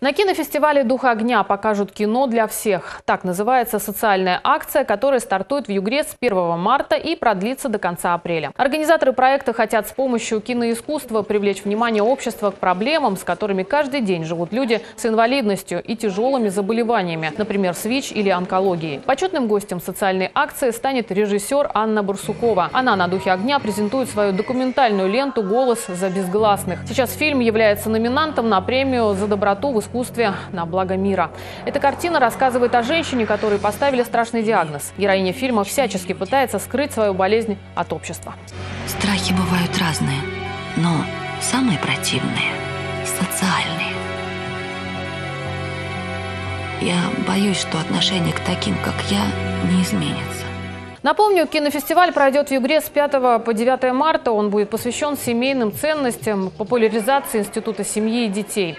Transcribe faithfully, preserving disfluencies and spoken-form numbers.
На кинофестивале «Дух огня» покажут кино для всех. Так называется социальная акция, которая стартует в Югре с первого марта и продлится до конца апреля. Организаторы проекта хотят с помощью киноискусства привлечь внимание общества к проблемам, с которыми каждый день живут люди с инвалидностью и тяжелыми заболеваниями, например, СВИЧ или онкологией. Почетным гостем социальной акции станет режиссер Анна Барсукова. Она на «Духе огня» презентует свою документальную ленту «Голос за безгласных». Сейчас фильм является номинантом на премию «За доброту» в «В искусстве на благо мира». Эта картина рассказывает о женщине, которой поставили страшный диагноз. Героиня фильма всячески пытается скрыть свою болезнь от общества. Страхи бывают разные, но самые противные – социальные. Я боюсь, что отношение к таким, как я, не изменится. Напомню, кинофестиваль пройдет в Югре с пятого по девятое марта. Он будет посвящен семейным ценностям, популяризации Института семьи и детей.